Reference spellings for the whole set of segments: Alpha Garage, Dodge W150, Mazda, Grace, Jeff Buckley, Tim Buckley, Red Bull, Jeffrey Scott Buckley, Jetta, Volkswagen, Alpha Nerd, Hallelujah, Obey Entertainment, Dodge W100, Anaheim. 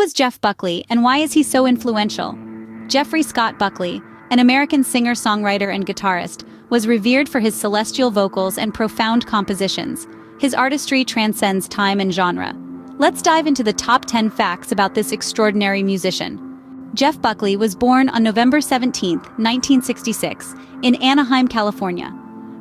Who is Jeff Buckley and why is he so influential? Jeffrey Scott Buckley, an American singer-songwriter and guitarist, was revered for his celestial vocals and profound compositions. His artistry transcends time and genre. Let's dive into the top 10 facts about this extraordinary musician. Jeff Buckley was born on November 17, 1966, in Anaheim, California.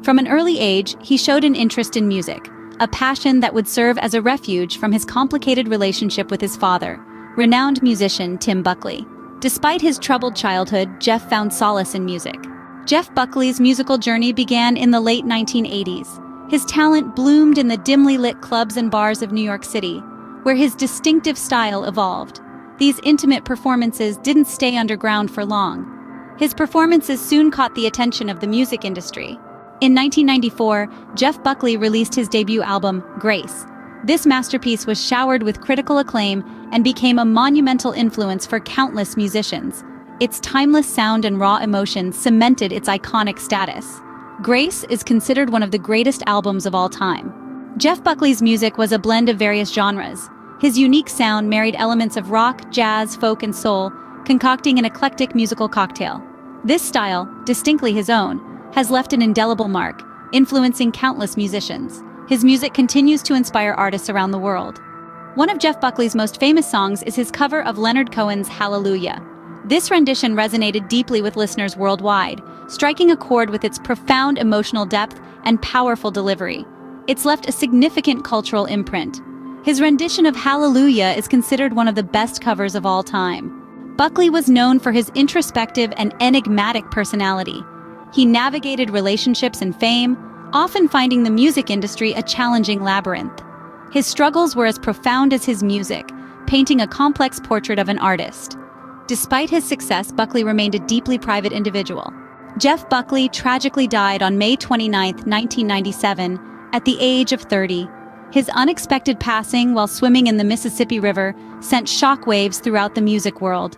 From an early age, he showed an interest in music, a passion that would serve as a refuge from his complicated relationship with his father, renowned musician Tim Buckley. Despite his troubled childhood, Jeff found solace in music. Jeff Buckley's musical journey began in the late 1980s. His talent bloomed in the dimly lit clubs and bars of New York City, where his distinctive style evolved. These intimate performances didn't stay underground for long. His performances soon caught the attention of the music industry. In 1994, Jeff Buckley released his debut album, Grace. This masterpiece was showered with critical acclaim and became a monumental influence for countless musicians. Its timeless sound and raw emotion cemented its iconic status. Grace is considered one of the greatest albums of all time. Jeff Buckley's music was a blend of various genres. His unique sound married elements of rock, jazz, folk, and soul, concocting an eclectic musical cocktail. This style, distinctly his own, has left an indelible mark, influencing countless musicians. His music continues to inspire artists around the world. One of Jeff Buckley's most famous songs is his cover of Leonard Cohen's Hallelujah. This rendition resonated deeply with listeners worldwide, striking a chord with its profound emotional depth and powerful delivery. It's left a significant cultural imprint. His rendition of Hallelujah is considered one of the best covers of all time. Buckley was known for his introspective and enigmatic personality. He navigated relationships and fame, often finding the music industry a challenging labyrinth. His struggles were as profound as his music, painting a complex portrait of an artist. Despite his success, Buckley remained a deeply private individual. Jeff Buckley tragically died on May 29, 1997, at the age of 30. His unexpected passing while swimming in the Mississippi River sent shockwaves throughout the music world.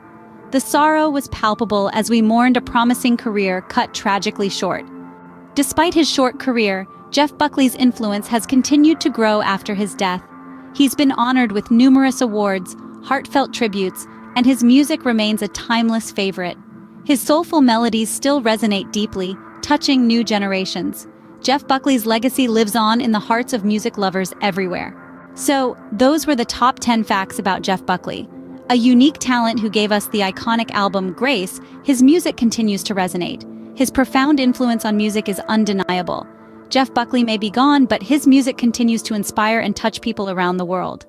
The sorrow was palpable as we mourned a promising career cut tragically short. Despite his short career, Jeff Buckley's influence has continued to grow after his death. He's been honored with numerous awards, heartfelt tributes, and his music remains a timeless favorite. His soulful melodies still resonate deeply, touching new generations. Jeff Buckley's legacy lives on in the hearts of music lovers everywhere. So, those were the top 10 facts about Jeff Buckley. A unique talent who gave us the iconic album Grace, his music continues to resonate. His profound influence on music is undeniable. Jeff Buckley may be gone, but his music continues to inspire and touch people around the world.